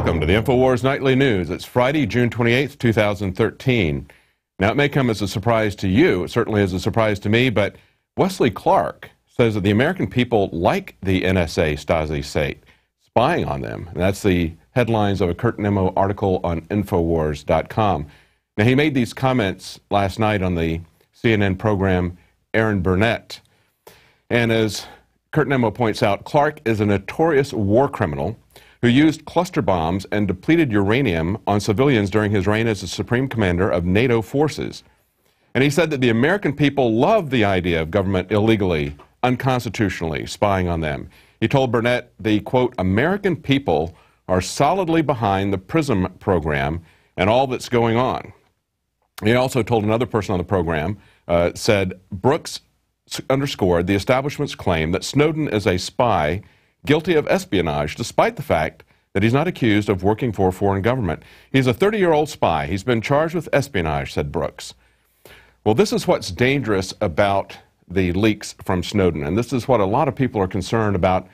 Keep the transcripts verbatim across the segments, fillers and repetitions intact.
Welcome to the InfoWars Nightly News. It's Friday, June twenty-eighth, two thousand thirteen. Now, it may come as a surprise to you. It certainly is a surprise to me, but Wesley Clark says that the American people like the N S A Stasi state spying on them. And that's the headlines of a Kurt Nemo article on InfoWars dot com. Now, he made these comments last night on the C N N program Aaron Burnett. And as Kurt Nemo points out, Clark is a notorious war criminal who used cluster bombs and depleted uranium on civilians during his reign as the Supreme Commander of NATO forces. And he said that the American people love the idea of government illegally, unconstitutionally spying on them. He told Burnett the, quote, American people are solidly behind the PRISM program and all that's going on. He also told another person on the program, uh, said, Brooks underscored the establishment's claim that Snowden is a spy guilty of espionage, despite the fact that he's not accused of working for a foreign government. He's a thirty-year-old spy. He's been charged with espionage, said Brooks. Well, this is what's dangerous about the leaks from Snowden, and this is what a lot of people are concerned about,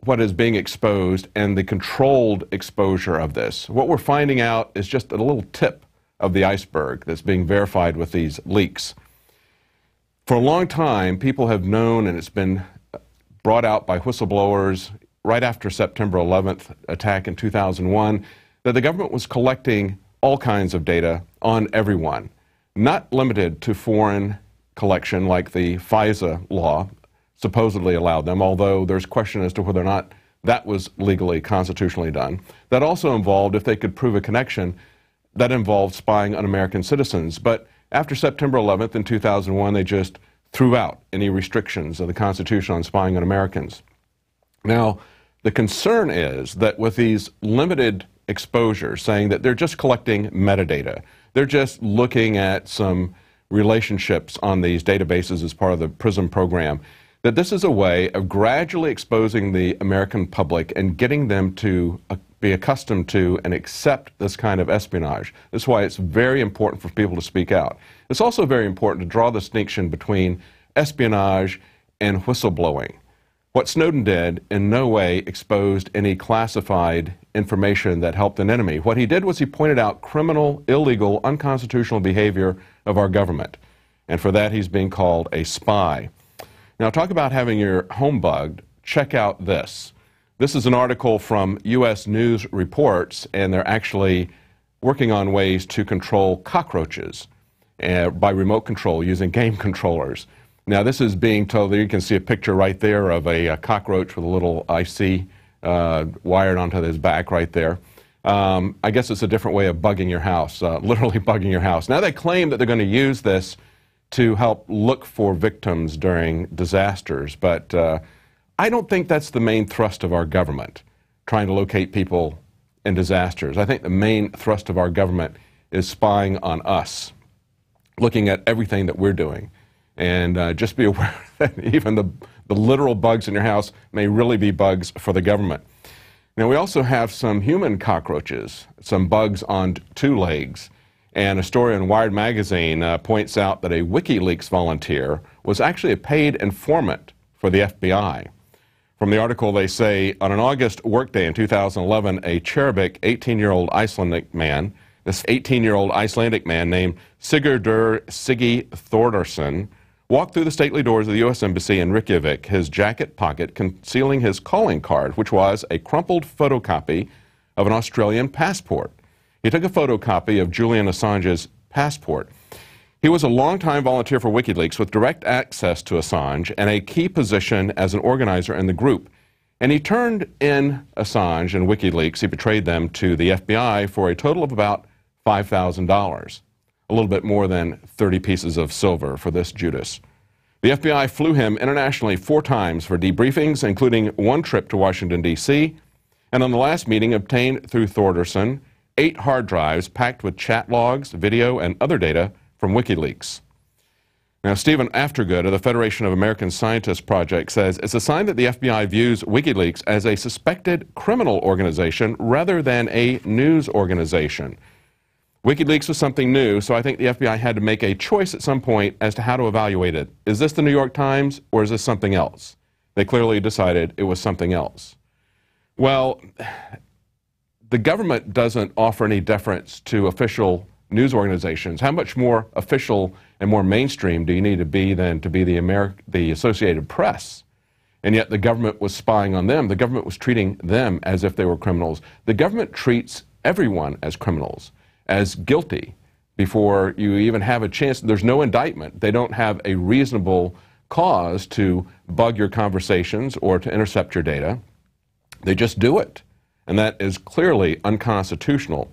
what is being exposed and the controlled exposure of this. What we're finding out is just a little tip of the iceberg that's being verified with these leaks. For a long time, people have known, and it's been brought out by whistleblowers right after September eleventh attack in two thousand one, that the government was collecting all kinds of data on everyone, not limited to foreign collection like the FISA law supposedly allowed them, although there's question as to whether or not that was legally, constitutionally done. That also involved, if they could prove a connection, that involved spying on American citizens. But after September eleventh in two thousand one, they just threw out any restrictions of the Constitution on spying on Americans. Now, the concern is that with these limited exposures, saying that they're just collecting metadata, they're just looking at some relationships on these databases as part of the PRISM program, that this is a way of gradually exposing the American public and getting them to be accustomed to and accept this kind of espionage. That's why it's very important for people to speak out. It's also very important to draw the distinction between espionage and whistleblowing. What Snowden did in no way exposed any classified information that helped an enemy. What he did was he pointed out criminal, illegal, unconstitutional behavior of our government. And for that, he's being called a spy. Now, talk about having your home bugged. Check out this. This is an article from U S News Reports, and they're actually working on ways to control cockroaches uh, by remote control using game controllers. Now, this is being told, you can see a picture right there of a, a cockroach with a little I C uh, wired onto his back right there. Um, I guess it's a different way of bugging your house, uh, literally bugging your house. Now, they claim that they're going to use this to help look for victims during disasters, but uh, I don't think that's the main thrust of our government, trying to locate people in disasters. I think the main thrust of our government is spying on us, looking at everything that we're doing. And uh, just be aware that even the, the literal bugs in your house may really be bugs for the government. Now, we also have some human cockroaches, some bugs on two legs. And a story in Wired magazine uh, points out that a WikiLeaks volunteer was actually a paid informant for the F B I. From the article, they say, on an August workday in two thousand eleven, a cherubic eighteen-year-old Icelandic man, this eighteen-year-old Icelandic man named Sigurdur Thordarson, walked through the stately doors of the U S Embassy in Reykjavik, his jacket pocket concealing his calling card, which was a crumpled photocopy of an Australian passport. He took a photocopy of Julian Assange's passport. He was a longtime volunteer for WikiLeaks with direct access to Assange and a key position as an organizer in the group. And he turned in Assange and WikiLeaks, he betrayed them to the F B I for a total of about five thousand dollars, a little bit more than thirty pieces of silver for this Judas. The F B I flew him internationally four times for debriefings, including one trip to Washington, D C, and on the last meeting obtained through Thordarson eight hard drives packed with chat logs, video, and other data from WikiLeaks. Now, Stephen Aftergood of the Federation of American Scientists Project says, it's a sign that the F B I views WikiLeaks as a suspected criminal organization rather than a news organization. WikiLeaks was something new, so I think the F B I had to make a choice at some point as to how to evaluate it. Is this the New York Times, or is this something else? They clearly decided it was something else. Well, the government doesn't offer any deference to official news organizations. How much more official and more mainstream do you need to be than to be the Ameri- the Associated Press? And yet the government was spying on them. The government was treating them as if they were criminals. The government treats everyone as criminals, as guilty, before you even have a chance. There's no indictment. They don't have a reasonable cause to bug your conversations or to intercept your data. They just do it. And that is clearly unconstitutional.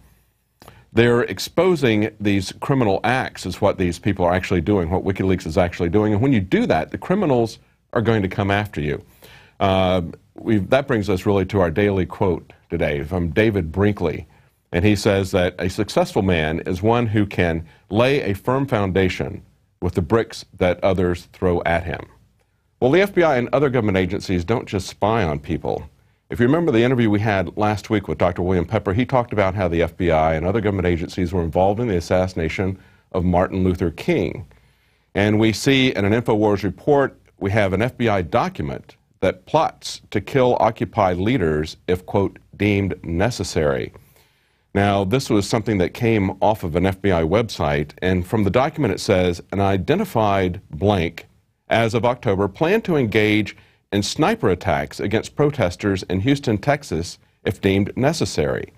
They're exposing these criminal acts is what these people are actually doing, what WikiLeaks is actually doing. And when you do that, the criminals are going to come after you. Uh, we've, that brings us really to our daily quote today from David Brinkley. And he says that a successful man is one who can lay a firm foundation with the bricks that others throw at him. Well, the F B I and other government agencies don't just spy on people. If you remember the interview we had last week with Doctor William Pepper, he talked about how the F B I and other government agencies were involved in the assassination of Martin Luther King. And we see in an InfoWars report, we have an F B I document that plots to kill Occupy leaders if, quote, deemed necessary. Now, this was something that came off of an F B I website, and from the document it says, an identified blank as of October planned to engage and sniper attacks against protesters in Houston, Texas, if deemed necessary.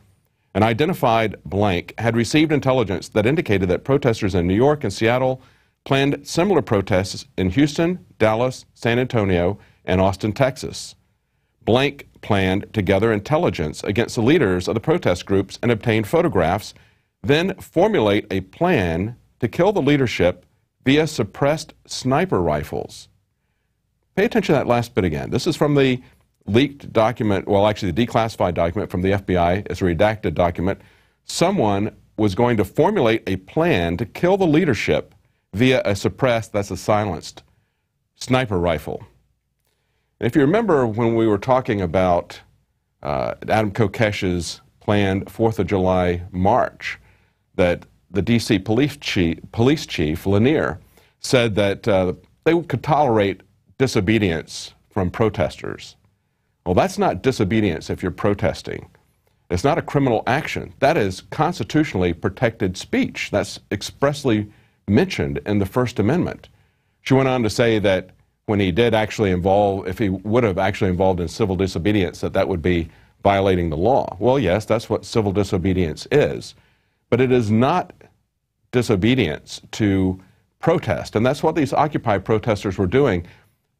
An identified blank had received intelligence that indicated that protesters in New York and Seattle planned similar protests in Houston, Dallas, San Antonio, and Austin, Texas. Blank planned to gather intelligence against the leaders of the protest groups and obtain photographs, then formulate a plan to kill the leadership via suppressed sniper rifles. Pay attention to that last bit again. This is from the leaked document, well, actually the declassified document from the F B I. It's a redacted document. Someone was going to formulate a plan to kill the leadership via a suppressed, that's a silenced, sniper rifle. And if you remember when we were talking about uh, Adam Kokesh's planned fourth of July march, that the D C police chief, police chief Lanier, said that uh, they could tolerate disobedience from protesters. Well, that's not disobedience if you're protesting. It's not a criminal action. That is constitutionally protected speech. That's expressly mentioned in the First Amendment. She went on to say that when he did actually involve, if he would have actually involved in civil disobedience, that that would be violating the law. Well, yes, that's what civil disobedience is. But it is not disobedience to protest. And that's what these Occupy protesters were doing.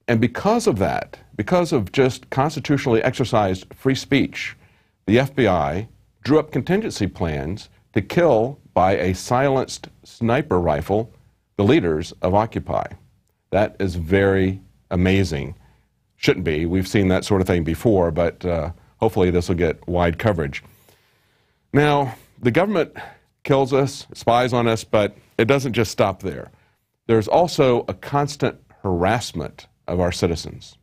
And because of that, because of just constitutionally exercised free speech, the F B I drew up contingency plans to kill by a silenced sniper rifle the leaders of Occupy. That is very amazing. Shouldn't be. We've seen that sort of thing before, but uh, hopefully this will get wide coverage. Now, the government kills us, spies on us, but it doesn't just stop there. There's also a constant harassment of our citizens.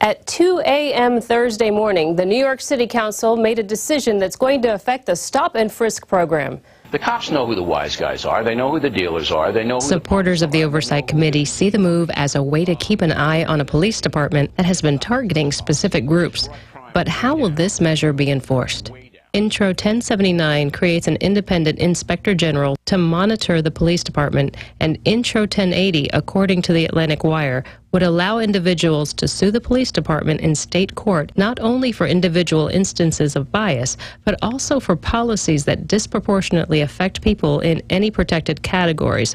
At two A M Thursday morning, the New York City Council made a decision that's going to affect the stop and frisk program. The cops know who the wise guys are. They know who the dealers are. They know who Supporters the of the Oversight Committee see the move as a way to keep an eye on a police department that has been targeting specific groups. But how will this measure be enforced? Intro ten seventy-nine creates an independent inspector general to monitor the police department, and Intro ten eighty, according to the Atlantic Wire, would allow individuals to sue the police department in state court not only for individual instances of bias, but also for policies that disproportionately affect people in any protected categories.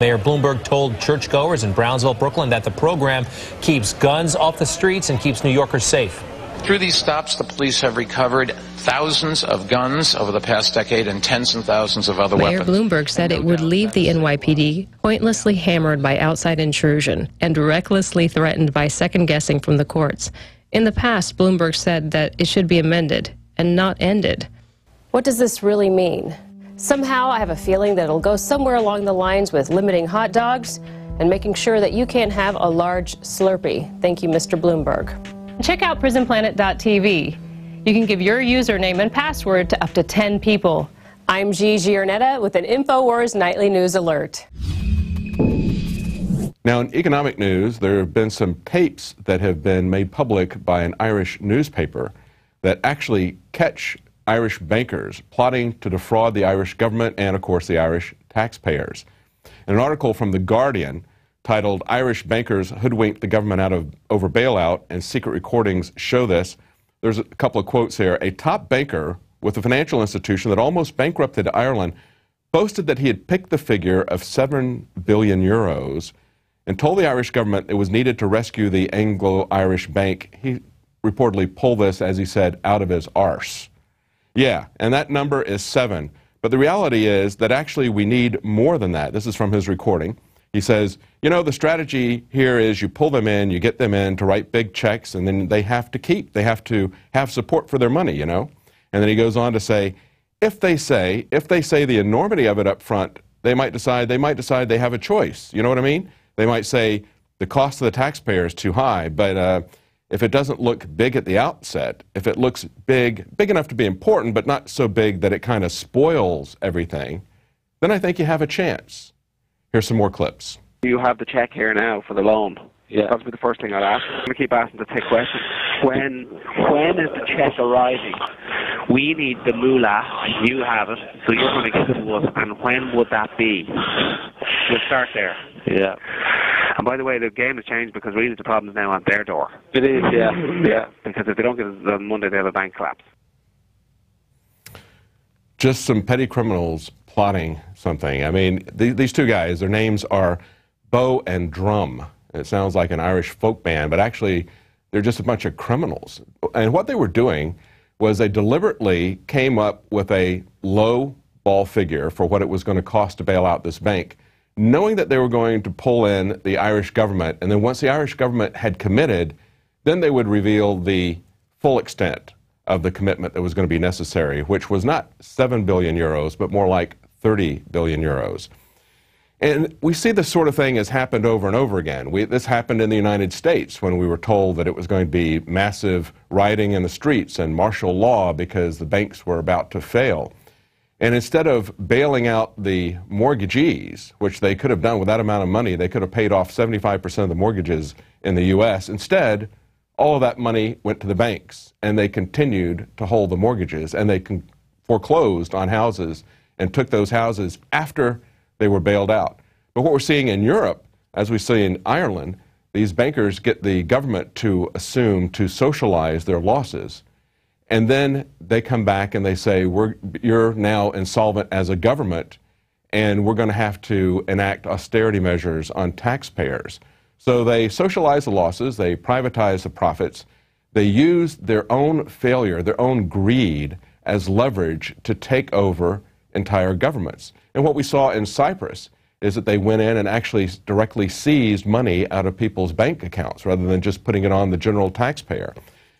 Mayor Bloomberg told churchgoers in Brownsville, Brooklyn, that the program keeps guns off the streets and keeps New Yorkers safe. Through these stops, the police have recovered thousands of guns over the past decade and tens and thousands of other Mayor weapons. Mayor Bloomberg said it would leave the N Y P D pointlessly hammered by outside intrusion and recklessly threatened by second-guessing from the courts. In the past, Bloomberg said that it should be amended and not ended. What does this really mean? Somehow, I have a feeling that it'll go somewhere along the lines with limiting hot dogs and making sure that you can't have a large Slurpee. Thank you, Mister Bloomberg. Check out prison planet dot T V. You can give your username and password to up to ten people. I'm G. Giornetta with an InfoWars Nightly News Alert. Now, in economic news, there have been some tapes that have been made public by an Irish newspaper that actually catch Irish bankers plotting to defraud the Irish government and, of course, the Irish taxpayers. In an article from The Guardian titled, "Irish Bankers Hoodwinked the Government Out of Over Bailout and Secret Recordings Show This," there's a couple of quotes here. "A top banker with a financial institution that almost bankrupted Ireland boasted that he had picked the figure of seven billion euros and told the Irish government it was needed to rescue the Anglo-Irish bank. He reportedly pulled this, as he said, out of his arse." Yeah, and that number is seven. But the reality is that actually we need more than that. This is from his recording. He says, you know, the strategy here is you pull them in, you get them in to write big checks, and then they have to keep, they have to have support for their money, you know. And then he goes on to say, if they say, if they say the enormity of it up front, they might decide, they might decide they have a choice. You know what I mean? They might say the cost to the taxpayer is too high, but uh, if it doesn't look big at the outset, if it looks big, big enough to be important, but not so big that it kind of spoils everything, then I think you have a chance. Here's some more clips. You have the check here now for the loan. Yeah. That's the first thing I'd ask. I'm going to keep asking the tech question. When, when is the check arriving? We need the moolah. You have it, so you're going to get it to us. And when would that be? We'll start there. Yeah. And by the way, the game has changed because really the problem's now on their door. It is, yeah. Yeah. Because if they don't get it on Monday, they have a bank collapse. Just some petty criminals plotting something. I mean, th these two guys, their names are Bow and Drum. It sounds like an Irish folk band, but actually they're just a bunch of criminals. And what they were doing was they deliberately came up with a low ball figure for what it was going to cost to bail out this bank, knowing that they were going to pull in the Irish government. And then once the Irish government had committed, then they would reveal the full extent of the commitment that was going to be necessary, which was not seven billion euros, but more like thirty billion euros. And we see this sort of thing has happened over and over again. We, this happened in the United States when we were told that it was going to be massive rioting in the streets and martial law because the banks were about to fail. And instead of bailing out the mortgagees, which they could have done with that amount of money, they could have paid off seventy-five percent of the mortgages in the U S. Instead, all of that money went to the banks, and they continued to hold the mortgages, and they con- foreclosed on houses and took those houses after they were bailed out. But what we're seeing in Europe, as we see in Ireland, these bankers get the government to assume, to socialize their losses. And then they come back and they say, we're, you're now insolvent as a government, and we're going to have to enact austerity measures on taxpayers. So they socialize the losses, they privatize the profits, they use their own failure, their own greed as leverage to take over entire governments. And what we saw in Cyprus is that they went in and actually directly seized money out of people's bank accounts rather than just putting it on the general taxpayer.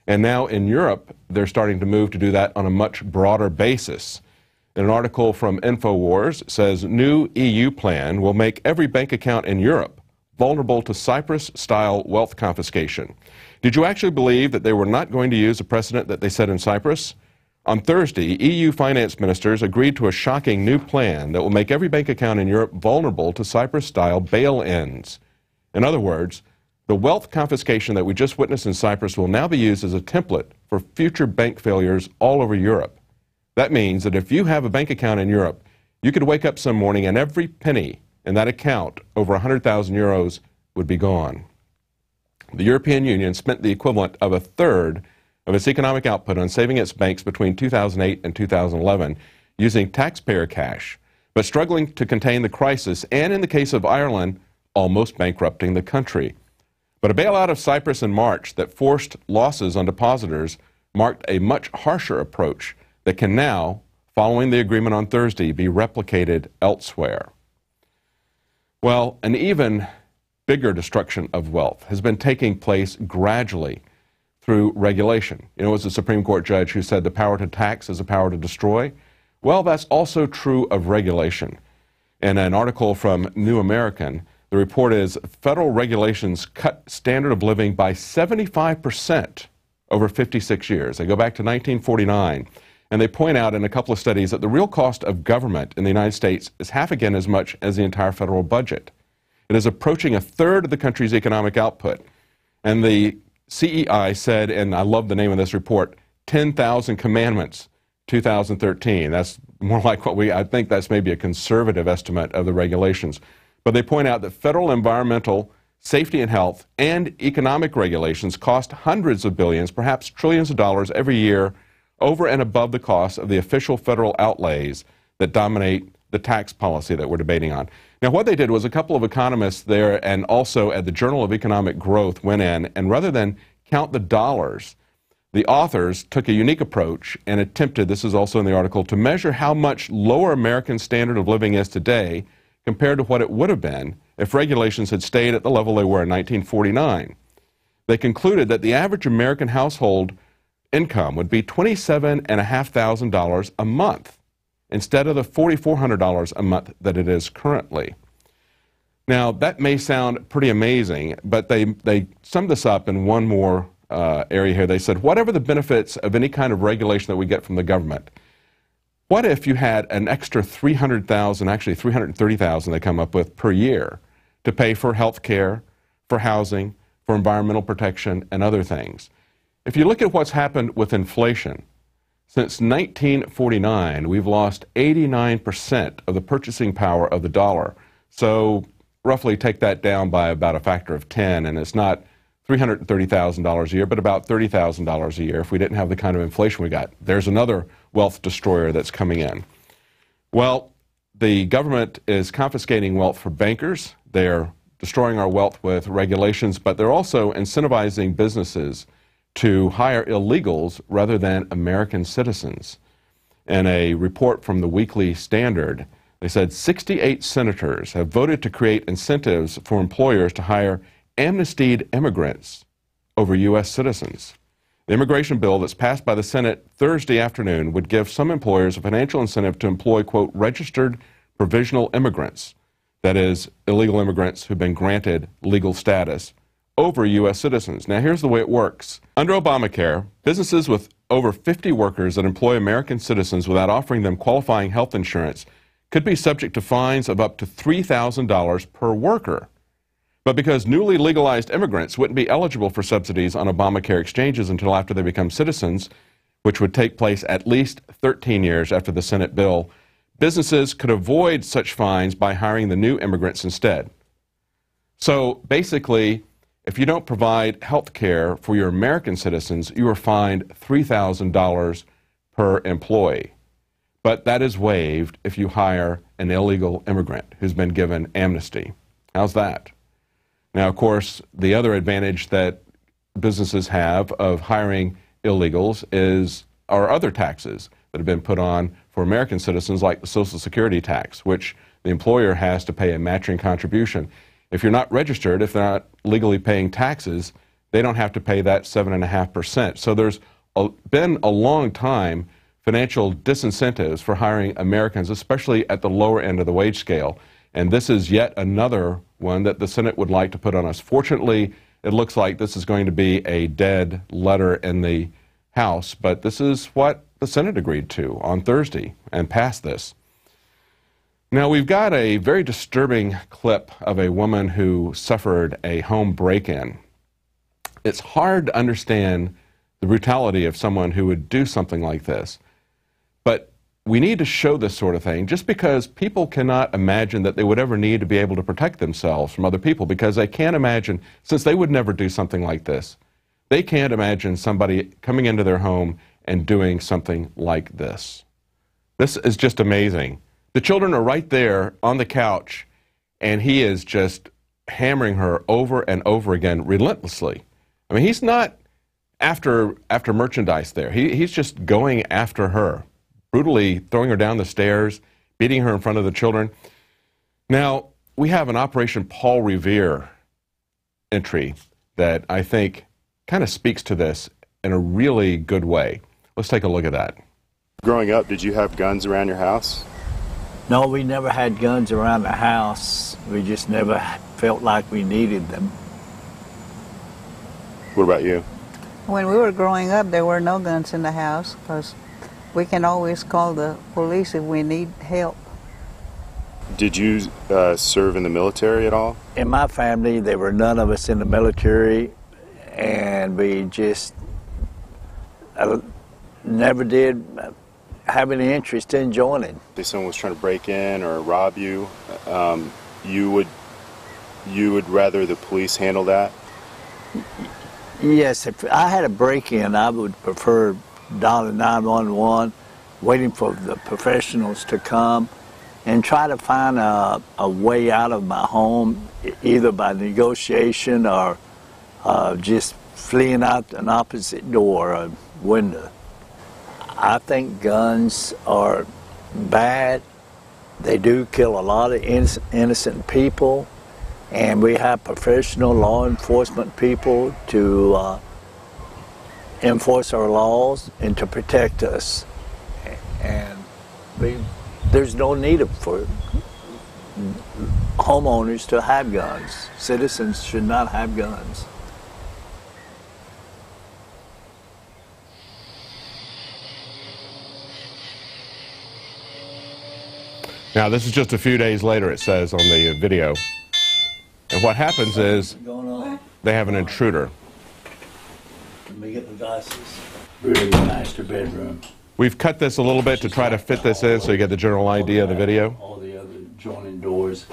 And now in Europe, they're starting to move to do that on a much broader basis. And an article from InfoWars says, new E U plan will make every bank account in Europe vulnerable to Cyprus-style wealth confiscation. Did you actually believe that they were not going to use the precedent that they set in Cyprus? On Thursday, E U finance ministers agreed to a shocking new plan that will make every bank account in Europe vulnerable to Cyprus-style bail-ins. In other words, the wealth confiscation that we just witnessed in Cyprus will now be used as a template for future bank failures all over Europe. That means that if you have a bank account in Europe, you could wake up some morning and every penny in that account, over one hundred thousand euros, would be gone. The European Union spent the equivalent of a third of its economic output on saving its banks between two thousand eight and two thousand eleven using taxpayer cash, but struggling to contain the crisis and, in the case of Ireland, almost bankrupting the country. But a bailout of Cyprus in March that forced losses on depositors marked a much harsher approach that can now, following the agreement on Thursday, be replicated elsewhere. Well, an even bigger destruction of wealth has been taking place gradually through regulation. You know, it was the Supreme Court judge who said the power to tax is the power to destroy. Well, that's also true of regulation. In an article from New American, the report is federal regulations cut standard of living by seventy-five percent over fifty-six years. They go back to nineteen forty-nine, and they point out in a couple of studies that the real cost of government in the United States is half again as much as the entire federal budget. It is approaching a third of the country's economic output. And the C E I said, and I love the name of this report, ten thousand Commandments, two thousand thirteen. That's more like what we, I think that's maybe a conservative estimate of the regulations. But they point out that federal environmental, safety and health, and economic regulations cost hundreds of billions, perhaps trillions of dollars every year, over and above the cost of the official federal outlays that dominate the tax policy that we're debating on. Now, what they did was a couple of economists there and also at the Journal of Economic Growth went in, and rather than count the dollars, the authors took a unique approach and attempted, this is also in the article, to measure how much lower American standard of living is today compared to what it would have been if regulations had stayed at the level they were in nineteen forty-nine. They concluded that the average American household income would be twenty-seven thousand five hundred dollars a month instead of the four thousand four hundred dollars a month that it is currently. Now, that may sound pretty amazing, but they, they summed this up in one more uh, area here. They said, whatever the benefits of any kind of regulation that we get from the government, what if you had an extra three hundred thousand dollars, actually three hundred thirty thousand dollars they come up with per year to pay for health care, for housing, for environmental protection, and other things? If you look at what's happened with inflation, since nineteen forty-nine, we've lost eighty-nine percent of the purchasing power of the dollar. So roughly take that down by about a factor of ten, and it's not three hundred thirty thousand dollars a year, but about thirty thousand dollars a year if we didn't have the kind of inflation we got. There's another wealth destroyer that's coming in. Well, the government is confiscating wealth for bankers. They're destroying our wealth with regulations, but they're also incentivizing businesses to hire illegals rather than American citizens. In a report from the Weekly Standard, they said sixty-eight senators have voted to create incentives for employers to hire amnestied immigrants over U S citizens. The immigration bill that's passed by the Senate Thursday afternoon would give some employers a financial incentive to employ, quote, registered provisional immigrants, that is, illegal immigrants who've been granted legal status, over U S citizens. Now, here's the way it works. Under Obamacare, businesses with over fifty workers that employ American citizens without offering them qualifying health insurance could be subject to fines of up to three thousand dollars per worker. But because newly legalized immigrants wouldn't be eligible for subsidies on Obamacare exchanges until after they become citizens, which would take place at least thirteen years after the Senate bill, businesses could avoid such fines by hiring the new immigrants instead. So basically, if you don't provide health care for your American citizens, you are fined three thousand dollars per employee. But that is waived if you hire an illegal immigrant who's been given amnesty. How's that? Now, of course, the other advantage that businesses have of hiring illegals is our other taxes that have been put on for American citizens, like the Social Security tax, which the employer has to pay a matching contribution. If you're not registered, if they're not legally paying taxes, they don't have to pay that seven point five percent. So there's a, been a long time financial disincentives for hiring Americans, especially at the lower end of the wage scale. And this is yet another one that the Senate would like to put on us. Fortunately, it looks like this is going to be a dead letter in the House, but this is what the Senate agreed to on Thursday and passed this. Now, we've got a very disturbing clip of a woman who suffered a home break-in. It's hard to understand the brutality of someone who would do something like this, but we need to show this sort of thing just because people cannot imagine that they would ever need to be able to protect themselves from other people, because they can't imagine, since they would never do something like this, they can't imagine somebody coming into their home and doing something like this. This is just amazing. The children are right there on the couch, and he is just hammering her over and over again relentlessly. I mean, he's not after after merchandise there. He, he's just going after her, brutally throwing her down the stairs, beating her in front of the children. Now, we have an Operation Paul Revere entry that I think kind of speaks to this in a really good way. Let's take a look at that. Growing up, did you have guns around your house? No, we never had guns around the house. We just never felt like we needed them. What about you? When we were growing up, there were no guns in the house because we can always call the police if we need help. Did you uh, serve in the military at all? In my family, there were none of us in the military, and we just uh, never did have any interest in joining. If someone was trying to break in or rob you, um, you would you would rather the police handle that? Yes, if I had a break-in, I would prefer dialing nine one one, waiting for the professionals to come, and try to find a, a way out of my home, either by negotiation or uh, just fleeing out an opposite door or window. I think guns are bad. They do kill a lot of innocent people, and we have professional law enforcement people to uh, enforce our laws and to protect us. And we, there's no need for homeowners to have guns. Citizens should not have guns. Now, this is just a few days later, it says on the video. And what happens is they have an intruder. Let me get the glasses. Really master bedroom. We've cut this a little bit to try to fit this in so you get the general idea of the video. All the other joining doors.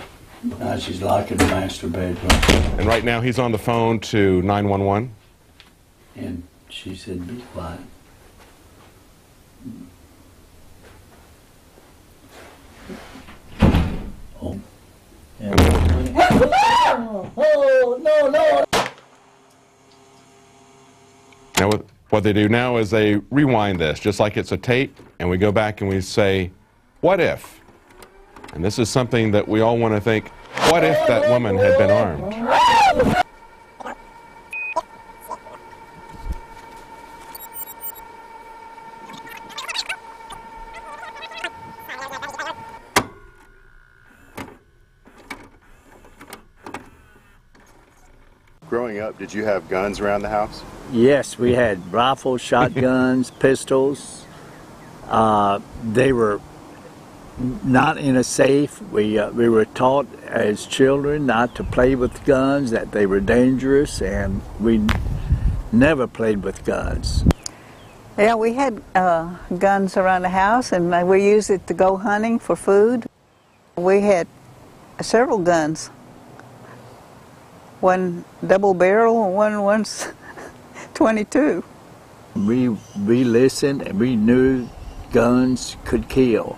Now she's locking the master bedroom. And right now he's on the phone to nine one one. And she said, be quiet. Oh. Yeah. Oh, no, no. Now, what they do now is they rewind this, just like it's a tape, and we go back and we say, what if? And this is something that we all want to think, what if that woman had been armed? Growing up, did you have guns around the house? Yes, we had rifles, shotguns, pistols. Uh, they were not in a safe. We, uh, we were taught as children not to play with guns, that they were dangerous, and we never played with guns. Yeah, we had uh, guns around the house, and we used it to go hunting for food. We had several guns. One double barrel, one one's twenty-two. We, we listened and we knew guns could kill.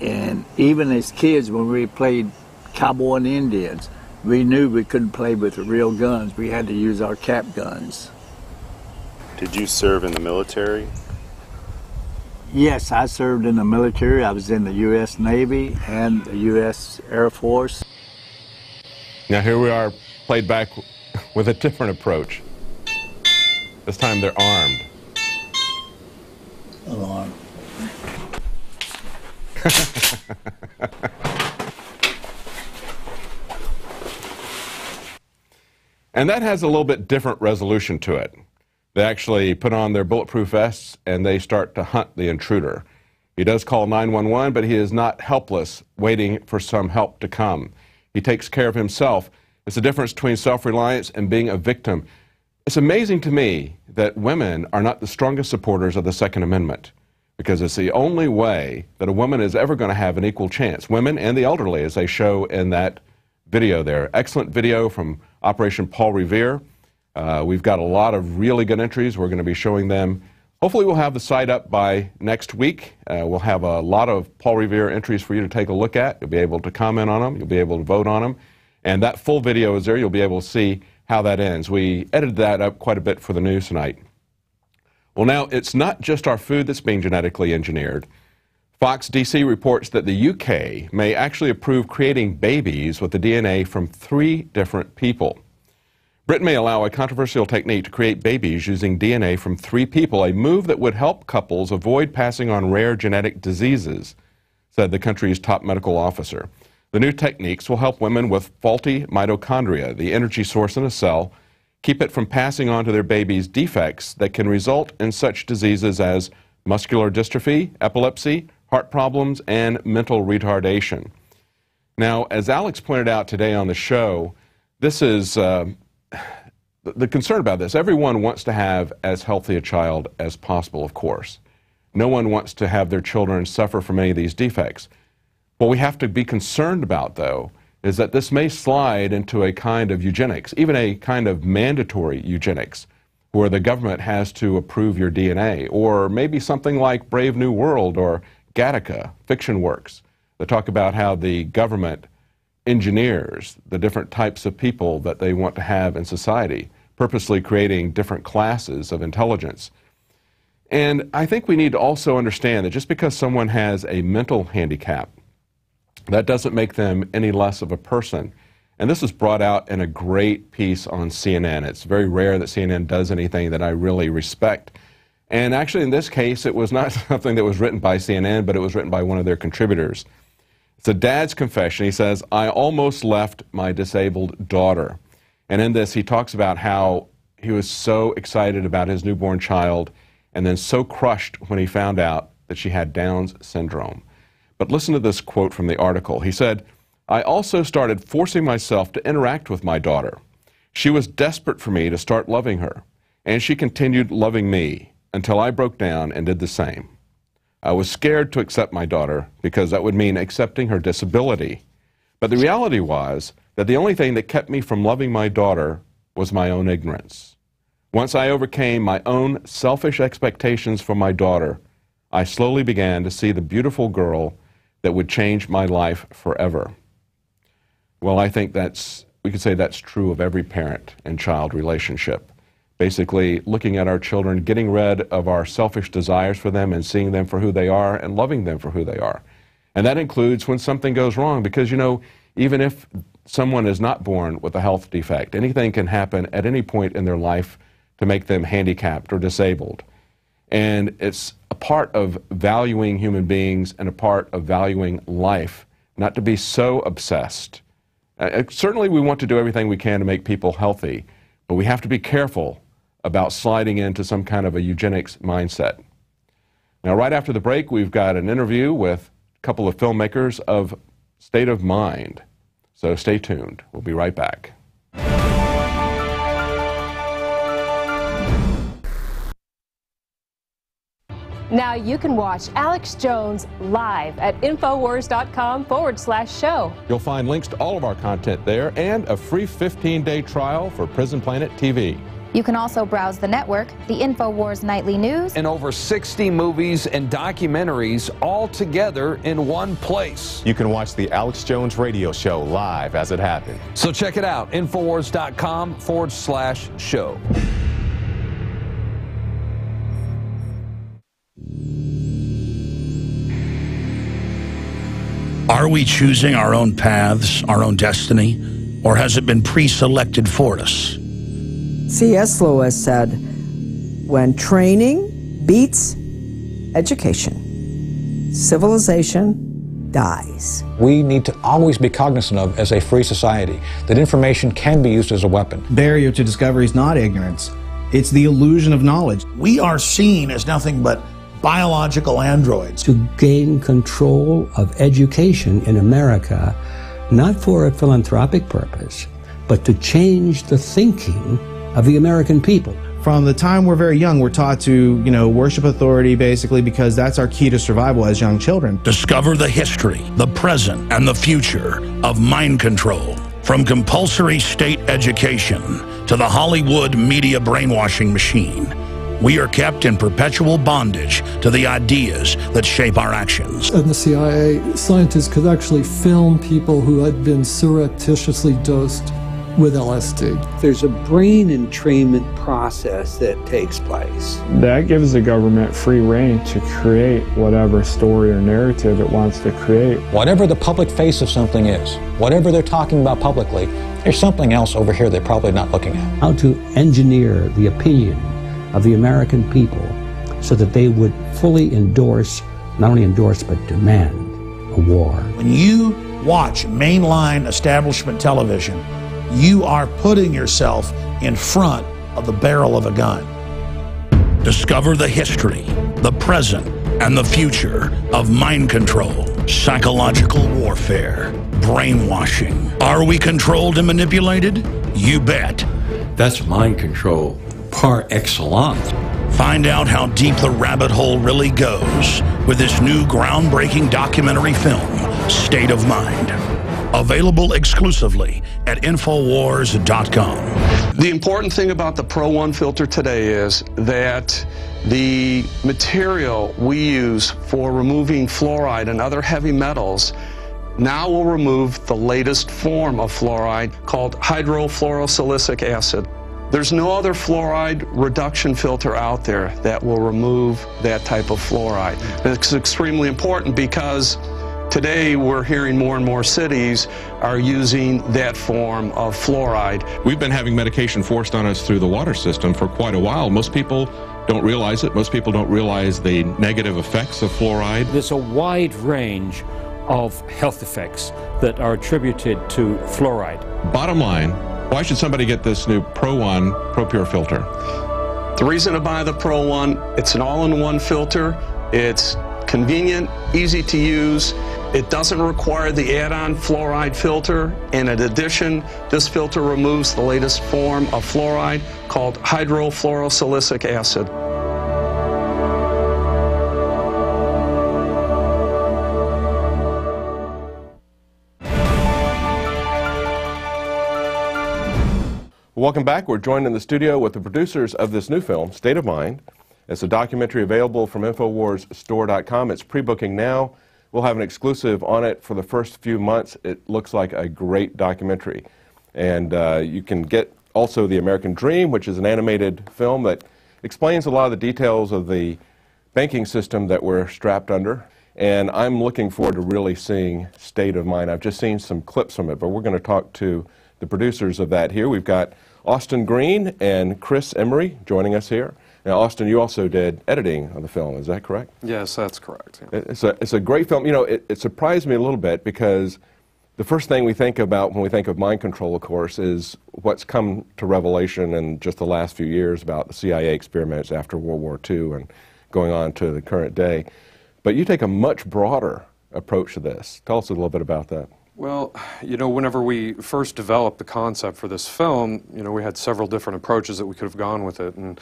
And even as kids, when we played cowboy and Indians, we knew we couldn't play with the real guns. We had to use our cap guns. Did you serve in the military? Yes, I served in the military. I was in the U S Navy and the U S Air Force. Now here we are, played back with a different approach. This time they're armed. Alarm. And that has a little bit different resolution to it. They actually put on their bulletproof vests and they start to hunt the intruder. He does call nine one one, but he is not helpless, waiting for some help to come. He takes care of himself. It's the difference between self-reliance and being a victim. It's amazing to me that women are not the strongest supporters of the Second Amendment, because it's the only way that a woman is ever going to have an equal chance. Women and the elderly, as they show in that video there. Excellent video from Operation Paul Revere. Uh, we've got a lot of really good entries. We're going to be showing them. Hopefully we'll have the site up by next week. Uh, we'll have a lot of Paul Revere entries for you to take a look at. You'll be able to comment on them. You'll be able to vote on them. And that full video is there. You'll be able to see how that ends. We edited that up quite a bit for the news tonight. Well, now, it's not just our food that's being genetically engineered. Fox D C reports that the U K may actually approve creating babies with the D N A from three different people. Britain may allow a controversial technique to create babies using D N A from three people, a move that would help couples avoid passing on rare genetic diseases, said the country's top medical officer. The new techniques will help women with faulty mitochondria, the energy source in a cell, keep it from passing on to their babies defects that can result in such diseases as muscular dystrophy, epilepsy, heart problems, and mental retardation. Now, as Alex pointed out today on the show, this is uh, the concern about this. Everyone wants to have as healthy a child as possible, of course. No one wants to have their children suffer from any of these defects. What we have to be concerned about, though, is that this may slide into a kind of eugenics, even a kind of mandatory eugenics, where the government has to approve your D N A, or maybe something like Brave New World or Gattaca, fiction works that talk about how the government engineers the different types of people that they want to have in society, purposely creating different classes of intelligence. And I think we need to also understand that just because someone has a mental handicap, that doesn't make them any less of a person. And this is brought out in a great piece on C N N. It's very rare that C N N does anything that I really respect. And actually, in this case, it was not something that was written by C N N, but it was written by one of their contributors. It's a dad's confession. He says, "I almost left my disabled daughter." And in this, he talks about how he was so excited about his newborn child and then so crushed when he found out that she had Down syndrome. But listen to this quote from the article. He said, "I also started forcing myself to interact with my daughter. She was desperate for me to start loving her, and she continued loving me until I broke down and did the same. I was scared to accept my daughter because that would mean accepting her disability. But the reality was that the only thing that kept me from loving my daughter was my own ignorance. Once I overcame my own selfish expectations for my daughter, I slowly began to see the beautiful girl that would change my life forever." Well, I think that's, we could say that's true of every parent and child relationship. Basically, looking at our children, getting rid of our selfish desires for them and seeing them for who they are and loving them for who they are. And that includes when something goes wrong, because, you know, even if someone is not born with a health defect, anything can happen at any point in their life to make them handicapped or disabled. And it's a part of valuing human beings and a part of valuing life, not to be so obsessed. Uh, certainly we want to do everything we can to make people healthy, but we have to be careful about sliding into some kind of a eugenics mindset. Now, right after the break, we've got an interview with a couple of filmmakers of State of Mind. So stay tuned. We'll be right back. Now you can watch Alex Jones live at InfoWars dot com forward slash show. You'll find links to all of our content there and a free fifteen day trial for Prison Planet T V. You can also browse the network, the InfoWars Nightly News, and over sixty movies and documentaries all together in one place. You can watch the Alex Jones radio show live as it happened. So check it out, InfoWars dot com forward slash show. Are we choosing our own paths, our own destiny, or has it been pre-selected for us? C S Lewis said, when training beats education, civilization dies. We need to always be cognizant of, as a free society, that information can be used as a weapon. Barrier to discovery is not ignorance. It's the illusion of knowledge. We are seen as nothing but biological androids. To gain control of education in America, not for a philanthropic purpose, but to change the thinking of the American people. From the time we're very young, we're taught to, you know, worship authority, basically, because that's our key to survival as young children. Discover the history, the present, and the future of mind control. From compulsory state education to the Hollywood media brainwashing machine, we are kept in perpetual bondage to the ideas that shape our actions. And the C I A scientists could actually film people who had been surreptitiously dosed with L S D. There's a brain entrainment process that takes place. That gives the government free rein to create whatever story or narrative it wants to create. Whatever the public face of something is, whatever they're talking about publicly, there's something else over here they're probably not looking at. How to engineer the opinion of the American people so that they would fully endorse, not only endorse, but demand a war. When you watch mainline establishment television, you are putting yourself in front of the barrel of a gun. Discover the history, the present, and the future of mind control, psychological warfare. brainwashing. Are we controlled and manipulated? You bet. That's mind control par excellence. Find out how deep the rabbit hole really goes with this new groundbreaking documentary film, State of Mind. Available exclusively at InfoWars dot com. The important thing about the Pro one filter today is that the material we use for removing fluoride and other heavy metals now will remove the latest form of fluoride called hydrofluorosilicic acid. There's no other fluoride reduction filter out there that will remove that type of fluoride. It's extremely important because today we're hearing more and more cities are using that form of fluoride. We've been having medication forced on us through the water system for quite a while. Most people don't realize it. Most people don't realize the negative effects of fluoride. There's a wide range of health effects that are attributed to fluoride. Bottom line, why should somebody get this new Pro one ProPure filter? The reason to buy the Pro one, it's an all-in-one filter. It's convenient, easy to use. It doesn't require the add-on fluoride filter, and in addition, this filter removes the latest form of fluoride called hydrofluorosilicic acid. Welcome back. We're joined in the studio with the producers of this new film, State of Mind. It's a documentary available from InfoWars Store dot com. It's pre-booking now. We'll have an exclusive on it for the first few months. It looks like a great documentary. And uh, you can get also The American Dream, which is an animated film that explains a lot of the details of the banking system that we're strapped under. And I'm looking forward to really seeing State of Mind. I've just seen some clips from it, but we're going to talk to the producers of that here. We've got Austin Green and Chris Emery joining us here. Now, Austin, you also did editing on the film, is that correct? Yes, that's correct. Yeah. It's a, it's a great film. You know, it, it surprised me a little bit because the first thing we think about when we think of mind control, of course, is what's come to revelation in just the last few years about the C I A experiments after World War Two and going on to the current day. But you take a much broader approach to this. Tell us a little bit about that. Well, you know, whenever we first developed the concept for this film, you know, we had several different approaches that we could have gone with it. And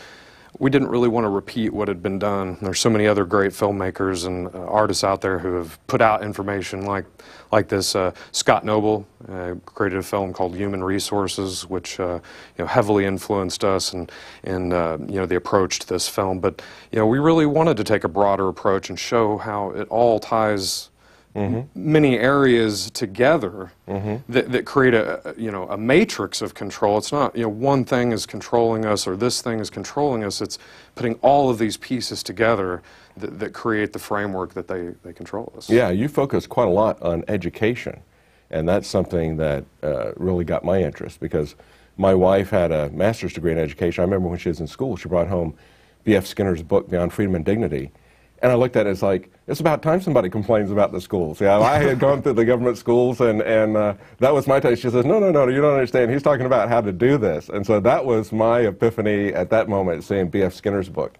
we didn't really want to repeat what had been done. There's so many other great filmmakers and uh, artists out there who have put out information like, like this. Uh, Scott Noble uh, created a film called Human Resources, which uh, you know, heavily influenced us and, and uh, you know, the approach to this film. But you know, we really wanted to take a broader approach and show how it all ties Mm-hmm. many areas together mm-hmm. that, that create a, you know, a matrix of control. It's not, you know, one thing is controlling us or this thing is controlling us. It's putting all of these pieces together that, that create the framework that they, they control us. Yeah, you focus quite a lot on education, and that's something that uh, really got my interest because my wife had a master's degree in education. I remember when she was in school, she brought home B F Skinner's book, Beyond Freedom and Dignity. And I looked at it, it's like, it's about time somebody complains about the schools. Yeah, I had gone through the government schools, and, and uh, that was my taste. She says, no, no, no, you don't understand. He's talking about how to do this. And so that was my epiphany at that moment, seeing B F Skinner's book.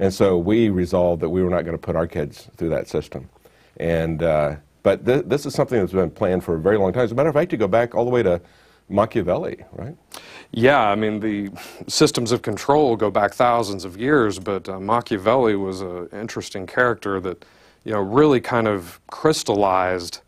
And so we resolved that we were not going to put our kids through that system. And, uh, but th this is something that's been planned for a very long time. As a matter of fact, you go back all the way to Machiavelli, right? Yeah, I mean, the systems of control go back thousands of years, but uh, Machiavelli was an interesting character that, you know, really kind of crystallized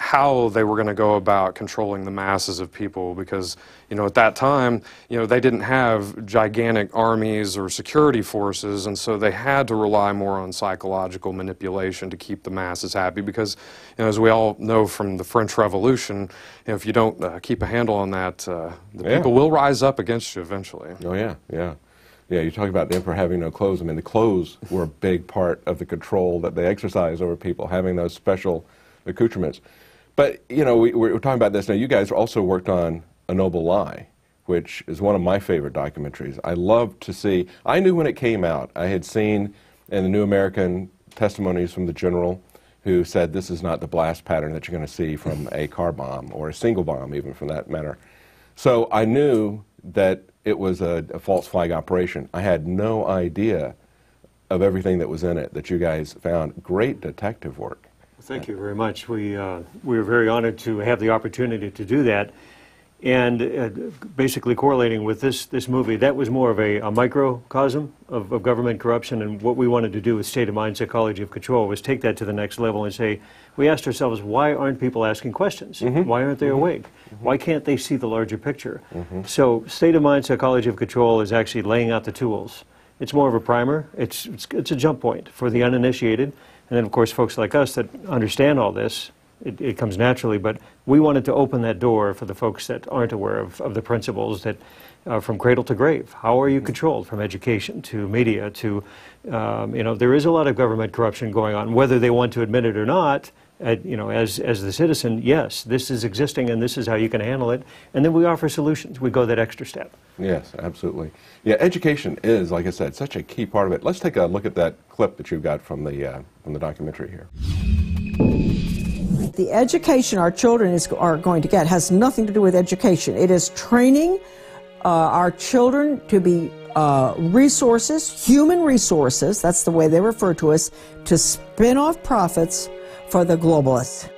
how they were going to go about controlling the masses of people because, you know, at that time, you know, they didn't have gigantic armies or security forces, and so they had to rely more on psychological manipulation to keep the masses happy because, you know, as we all know from the French Revolution, you know, if you don't uh, keep a handle on that, uh, the yeah. people will rise up against you eventually. Oh, yeah, yeah. Yeah, you talk about the emperor having no clothes. I mean, the clothes were a big part of the control that they exercised over people, having those special accoutrements. But, you know, we, we're talking about this now. You guys also worked on A Noble Lie, which is one of my favorite documentaries. I love to see. I knew when it came out. I had seen in the New American testimonies from the general who said this is not the blast pattern that you're going to see from a car bomb or a single bomb, even for that matter. So I knew that it was a, a false flag operation. I had no idea of everything that was in it that you guys found. Great detective work. Thank you very much. We, uh, we are very honored to have the opportunity to do that. And uh, basically correlating with this, this movie, that was more of a, a microcosm of, of government corruption. And what we wanted to do with State of Mind, Psychology of Control, was take that to the next level and say, we asked ourselves, why aren't people asking questions? Mm-hmm. Why aren't they mm-hmm. awake? Mm-hmm. Why can't they see the larger picture? Mm-hmm. So State of Mind, Psychology of Control is actually laying out the tools. It's more of a primer. It's, it's, it's a jump point for the uninitiated. And then, of course, folks like us that understand all this, It, it comes naturally, but we wanted to open that door for the folks that aren't aware of, of the principles that are from cradle to grave. How are you controlled from education to media to, um, you know, there is a lot of government corruption going on, whether they want to admit it or not, uh, you know, as, as the citizen, yes, this is existing and this is how you can handle it. And then we offer solutions. We go that extra step. Yes, absolutely. Yeah, education is, like I said, such a key part of it. Let's take a look at that clip that you've got from the, uh, from the documentary here. The education our children is, are going to get has nothing to do with education. It is training uh, our children to be uh, resources, human resources, that's the way they refer to us, to spin off profits for the globalists.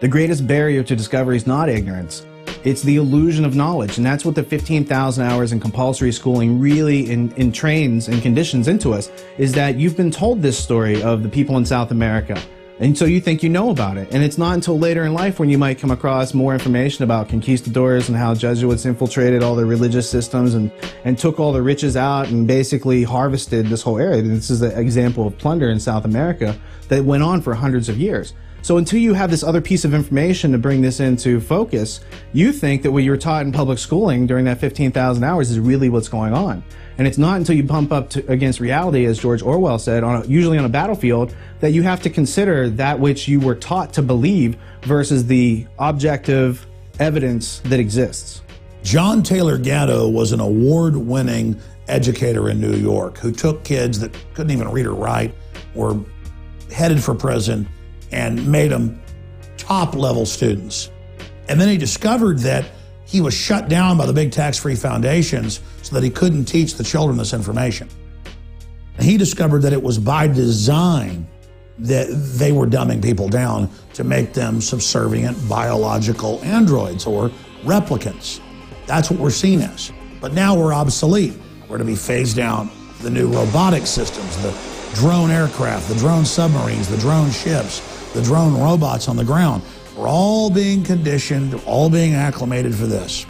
The greatest barrier to discovery is not ignorance. It's the illusion of knowledge, and that's what the fifteen thousand hours in compulsory schooling really in, in trains and conditions into us, is that you've been told this story of the people in South America. And so you think you know about it, and it's not until later in life when you might come across more information about conquistadors and how Jesuits infiltrated all their religious systems and, and took all the riches out and basically harvested this whole area. This is an example of plunder in South America that went on for hundreds of years. So until you have this other piece of information to bring this into focus, you think that what you were taught in public schooling during that fifteen thousand hours is really what's going on. And it's not until you bump up to, against reality, as George Orwell said, on a, usually on a battlefield, that you have to consider that which you were taught to believe versus the objective evidence that exists. John Taylor Gatto was an award-winning educator in New York who took kids that couldn't even read or write, were headed for prison, and made them top-level students. And then he discovered that he was shut down by the big tax-free foundations so that he couldn't teach the children this information. And he discovered that it was by design that they were dumbing people down to make them subservient biological androids or replicants. That's what we're seen as. But now we're obsolete. We're to be phased down the new robotic systems, the drone aircraft, the drone submarines, the drone ships, the drone robots on the ground. We're all being conditioned, all being acclimated for this.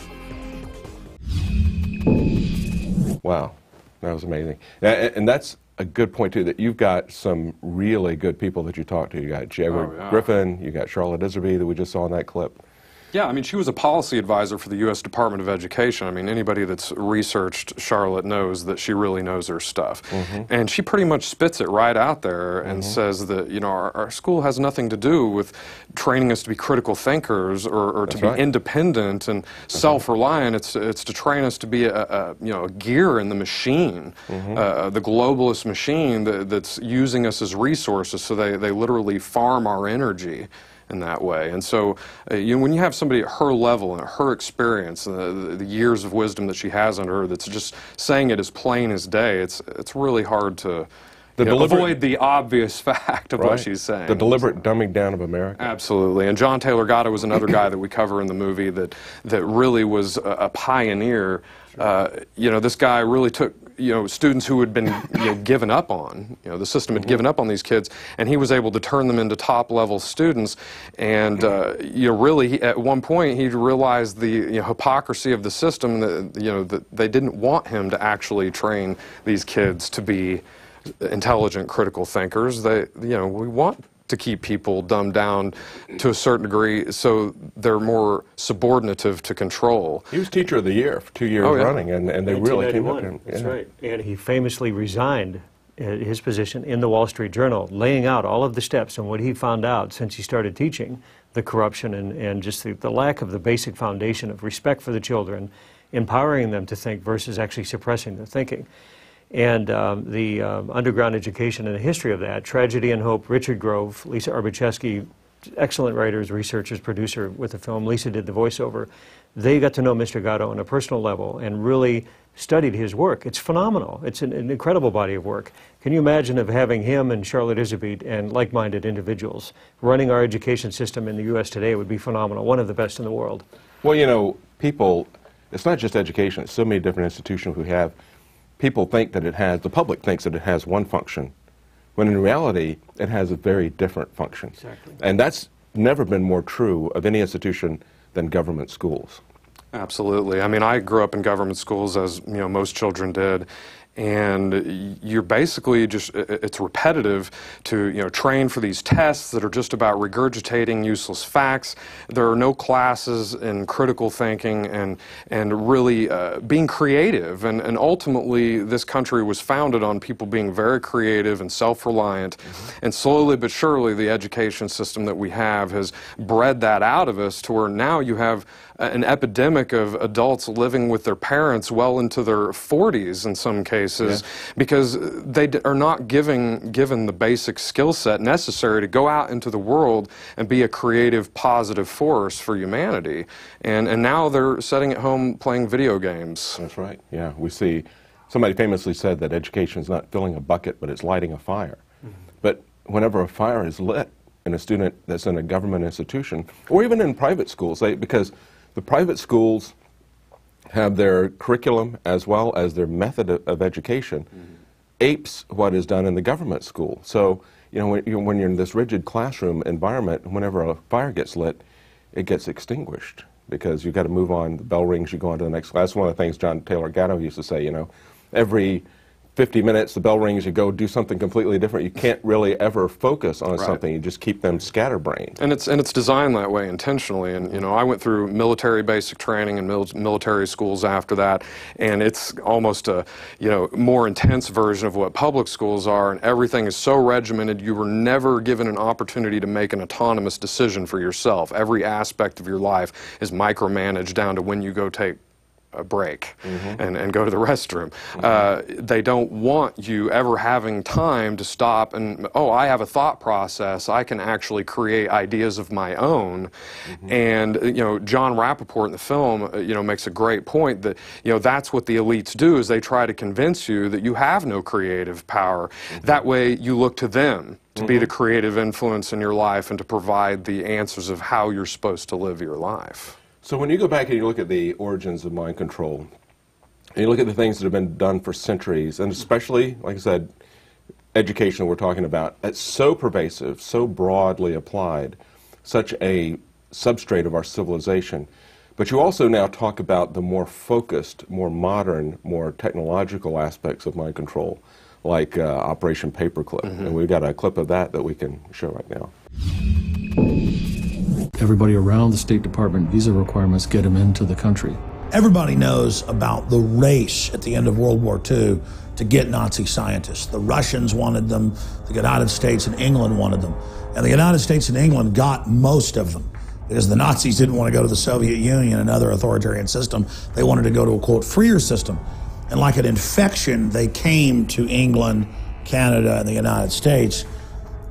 Wow, that was amazing. And that's a good point, too, that you've got some really good people that you talk to. You got J. Edward oh, yeah. Griffin, you got Charlotte Iserbyt that we just saw in that clip. Yeah, I mean, she was a policy advisor for the U S Department of Education. I mean, anybody that's researched Charlotte knows that she really knows her stuff. Mm-hmm. And she pretty much spits it right out there and mm-hmm. says that, you know, our, our school has nothing to do with training us to be critical thinkers or, or to be right. independent and mm-hmm. self-reliant. It's, it's to train us to be, a, a you know, a gear in the machine, mm-hmm. uh, the globalist machine that, that's using us as resources. So they, they literally farm our energy in that way. And so uh, you know, when you have somebody at her level and her experience and uh, the, the years of wisdom that she has under her that's just saying it as plain as day, it's it's really hard to you know, avoid the obvious fact of right. what she's saying. The deliberate so. dumbing down of America. Absolutely. And John Taylor Gatto was another guy that we cover in the movie that, that really was a, a pioneer. Sure. Uh, you know, this guy really took you know, students who had been you know, given up on, you know, the system had given up on these kids, and he was able to turn them into top-level students. And uh, you know, really, he, at one point, he realized the you know, hypocrisy of the system. That you know, that they didn't want him to actually train these kids to be intelligent, critical thinkers. They, you know, we want to keep people dumbed down to a certain degree so they're more subordinative to control. He was Teacher of the Year for two years oh, yeah. running, and, and they really came up to him. That's yeah. right. And he famously resigned his position in the Wall Street Journal, laying out all of the steps and what he found out since he started teaching, the corruption and, and just the, the lack of the basic foundation of respect for the children, empowering them to think versus actually suppressing their thinking. And um, the um, underground education and the history of that, Tragedy and Hope, Richard Grove, Lisa Arbuchesky, excellent writers, researchers, producer with the film. Lisa did the voiceover. They got to know Mister Gatto on a personal level and really studied his work. It's phenomenal. It's an, an incredible body of work. Can you imagine of having him and Charlotte Iserbyt and like-minded individuals running our education system in the U S today? It would be phenomenal, one of the best in the world. Well, you know, people, it's not just education. It's so many different institutions who have, people think that it has, the public thinks that it has one function, when in reality, it has a very different function. Exactly. And that's never been more true of any institution than government schools. Absolutely. I mean, I grew up in government schools, as you know, most children did, and you're basically just, it's repetitive to, you know, train for these tests that are just about regurgitating useless facts. There are no classes in critical thinking and, and really uh, being creative. And, and ultimately, this country was founded on people being very creative and self-reliant. Mm-hmm. And slowly but surely, the education system that we have has bred that out of us to where now you have an epidemic of adults living with their parents well into their forties in some cases. Yeah. Because they d are not giving, given the basic skill set necessary to go out into the world and be a creative, positive force for humanity. And, and now they're sitting at home playing video games. That's right. Yeah, we see, somebody famously said that education is not filling a bucket, but it's lighting a fire. Mm-hmm. But whenever a fire is lit in a student that's in a government institution, or even in private schools, they, because the private schools have their curriculum as well as their method of, of education mm-hmm. apes what is done in the government school. So, you know, when, you, when you're in this rigid classroom environment, whenever a fire gets lit, it gets extinguished because you've got to move on. The bell rings, you go on to the next class. That's one of the things John Taylor Gatto used to say, you know, every fifty minutes, the bell rings, you go do something completely different. You can't really ever focus on right. something. You just keep them scatterbrained. And it's, and it's designed that way intentionally. And, you know, I went through military basic training and mil military schools after that, and it's almost a, you know, more intense version of what public schools are, and everything is so regimented. You were never given an opportunity to make an autonomous decision for yourself. Every aspect of your life is micromanaged down to when you go take a break mm-hmm. and, and go to the restroom. Mm-hmm. uh, they don't want you ever having time to stop and, oh, I have a thought process. I can actually create ideas of my own. Mm-hmm. And, you know, John Rappaport in the film, you know, makes a great point that, you know, that's what the elites do, is they try to convince you that you have no creative power. Mm-hmm. That way you look to them to mm-hmm. be the creative influence in your life and to provide the answers of how you're supposed to live your life. So when you go back and you look at the origins of mind control, and you look at the things that have been done for centuries, and especially, like I said, education we're talking about, that's so pervasive, so broadly applied, such a substrate of our civilization. But you also now talk about the more focused, more modern, more technological aspects of mind control, like uh, Operation Paperclip. Mm-hmm. And we've got a clip of that that we can show right now. Everybody around the State Department visa requirements get them into the country. Everybody knows about the race at the end of World War Two to get Nazi scientists. The Russians wanted them, the United States and England wanted them. And the United States and England got most of them because the Nazis didn't want to go to the Soviet Union, another authoritarian system. They wanted to go to a, quote, freer system. And like an infection, they came to England, Canada, and the United States.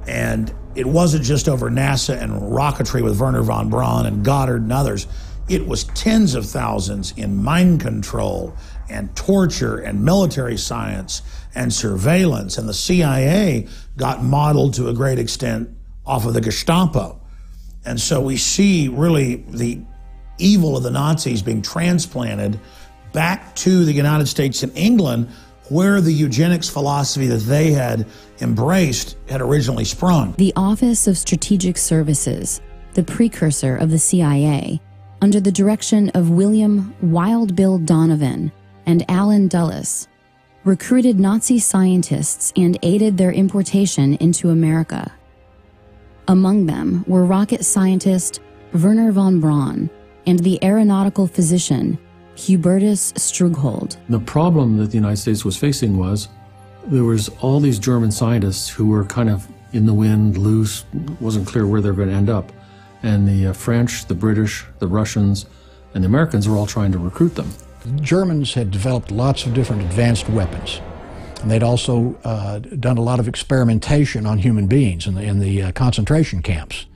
And it wasn't just over NASA and rocketry with Werner von Braun and Goddard and others. It was tens of thousands in mind control and torture and military science and surveillance. And the C I A got modeled to a great extent off of the Gestapo. And so we see really the evil of the Nazis being transplanted back to the United States and England, where the eugenics philosophy that they had embraced had originally sprung. The Office of Strategic Services, the precursor of the C I A, under the direction of William Wild Bill Donovan and Alan Dulles, recruited Nazi scientists and aided their importation into America. Among them were rocket scientist Werner von Braun and the aeronautical physician Hubertus Strughold. The problem that the United States was facing was there was all these German scientists who were kind of in the wind, loose, wasn't clear where they were going to end up. And the uh, French, the British, the Russians, and the Americans were all trying to recruit them. The Germans had developed lots of different advanced weapons. And they'd also uh, done a lot of experimentation on human beings in the, in the uh, concentration camps.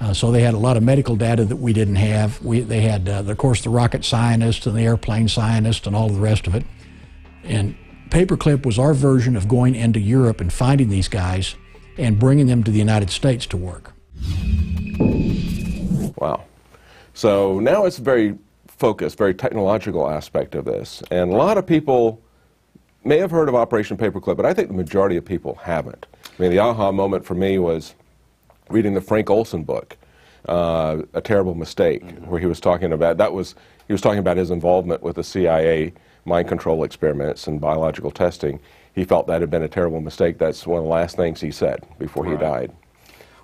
Uh, so they had a lot of medical data that we didn't have. We, they had, uh, of course, the rocket scientists and the airplane scientists and all the rest of it. And Paperclip was our version of going into Europe and finding these guys and bringing them to the United States to work. Wow. So now it's very focused, very technological aspect of this. And a lot of people may have heard of Operation Paperclip, but I think the majority of people haven't. I mean, the aha moment for me was reading the Frank Olson book, uh, A Terrible Mistake, mm-hmm. where he was talking about, that was, he was talking about his involvement with the C I A mind control experiments and biological testing. He felt that had been a terrible mistake. That's one of the last things he said before right. he died.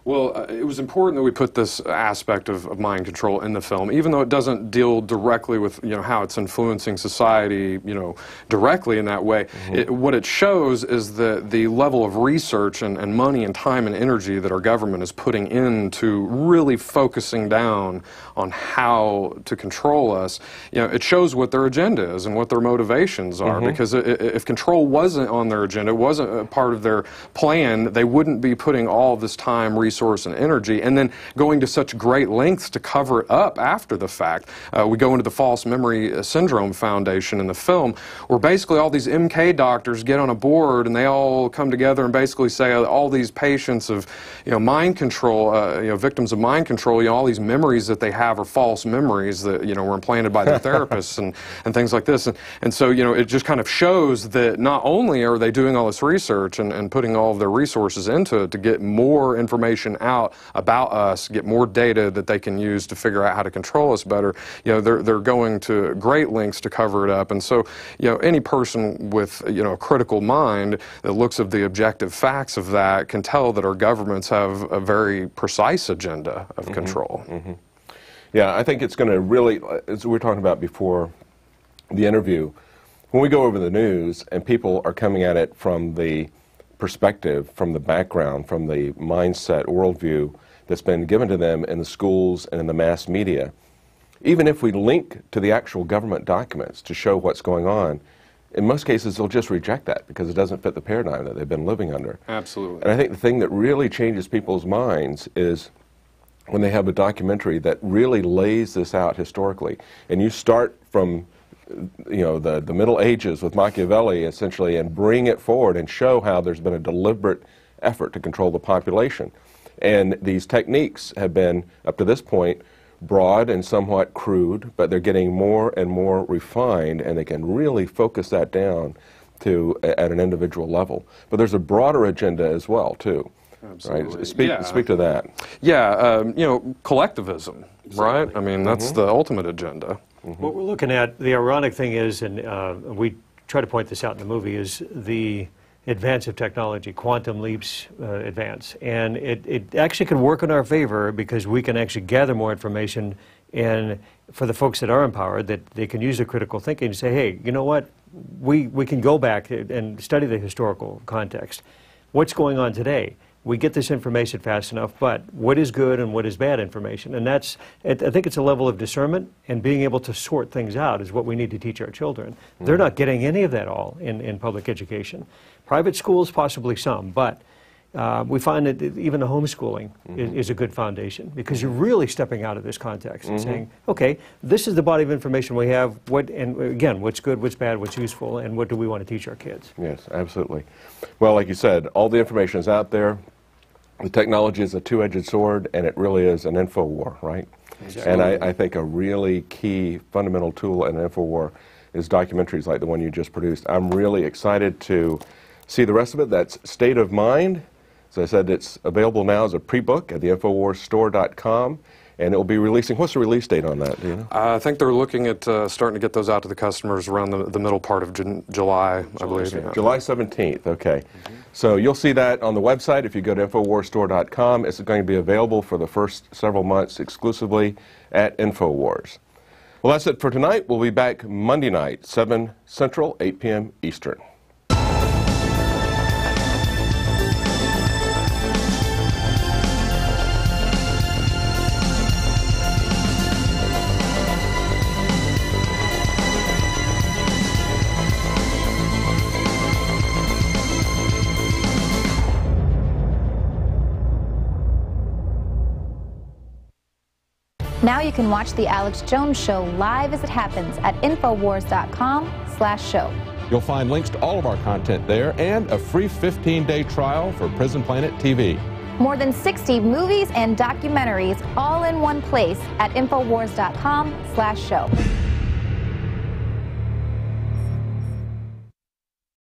Well, uh, it was important that we put this aspect of, of mind control in the film, even though it doesn't deal directly with, you know, how it's influencing society, you know, directly in that way. Mm-hmm. It, what it shows is the, the level of research and, and money and time and energy that our government is putting into really focusing down on how to control us. You know, it shows what their agenda is and what their motivations are, mm-hmm. because it, if control wasn't on their agenda, wasn't a part of their plan, they wouldn't be putting all this time, research, resource and energy, and then going to such great lengths to cover it up after the fact. Uh, we go into the False Memory Syndrome Foundation in the film, where basically all these M K doctors get on a board and they all come together and basically say uh, all these patients of, you know, mind control, uh, you know, victims of mind control, you know, all these memories that they have are false memories that, you know, were implanted by their therapists and, and things like this. And, and so, you know, it just kind of shows that not only are they doing all this research and, and putting all of their resources into it to get more information out about us, get more data that they can use to figure out how to control us better. You know, they're, they're going to great lengths to cover it up. And so, you know, any person with, you know, a critical mind that looks at the objective facts of that can tell that our governments have a very precise agenda of mm-hmm. control. Mm-hmm. Yeah, I think it's going to really, as we were talking about before the interview, when we go over the news and people are coming at it from the perspective, from the background, from the mindset, worldview that's been given to them in the schools and in the mass media, even if we link to the actual government documents to show what's going on, in most cases they'll just reject that because it doesn't fit the paradigm that they've been living under. Absolutely. And I think the thing that really changes people's minds is when they have a documentary that really lays this out historically, and you start from, you know, the, the Middle Ages with Machiavelli, essentially, and bring it forward and show how there's been a deliberate effort to control the population. And these techniques have been, up to this point, broad and somewhat crude, but they're getting more and more refined, and they can really focus that down to at an individual level. But there's a broader agenda as well, too. Absolutely. Right? Speak, yeah. speak to that. Yeah, um, you know, collectivism, exactly. right? I mean, that's mm-hmm. the ultimate agenda. Mm-hmm. What we're looking at, the ironic thing is, and uh, we try to point this out in the movie, is the advance of technology, quantum leaps uh, advance. And it, it actually can work in our favor because we can actually gather more information, and for the folks that are empowered, that they can use their critical thinking and say, hey, you know what, we, we can go back and study the historical context. What's going on today? We get this information fast enough, but what is good and what is bad information? And that's, it, I think it's a level of discernment and being able to sort things out is what we need to teach our children. Mm-hmm. They're not getting any of that all in, in public education. Private schools, possibly some, but uh, we find that even the homeschooling mm-hmm. is, is a good foundation because you're really stepping out of this context mm-hmm. and saying, okay, this is the body of information we have, what, and again, what's good, what's bad, what's useful, and what do we want to teach our kids? Yes, absolutely. Well, like you said, all the information is out there. The technology is a two-edged sword, and it really is an info war, right? Exactly. And I, I think a really key fundamental tool in an info war is documentaries like the one you just produced. I'm really excited to see the rest of it. That's State of Mind. As I said, it's available now as a pre-book at the InfoWars Store dot com. And it will be releasing. What's the release date on that? Do you know? I think they're looking at uh, starting to get those out to the customers around the, the middle part of Jun July, I believe. Yeah. July seventeenth, okay. Mm-hmm. So you'll see that on the website if you go to InfoWars Store dot com. It's going to be available for the first several months exclusively at InfoWars. Well, that's it for tonight. We'll be back Monday night, seven Central, eight P M Eastern. Now you can watch The Alex Jones Show live as it happens at InfoWars dot com slash show. You'll find links to all of our content there and a free fifteen-day trial for Prison Planet T V. More than sixty movies and documentaries all in one place at InfoWars dot com slash show.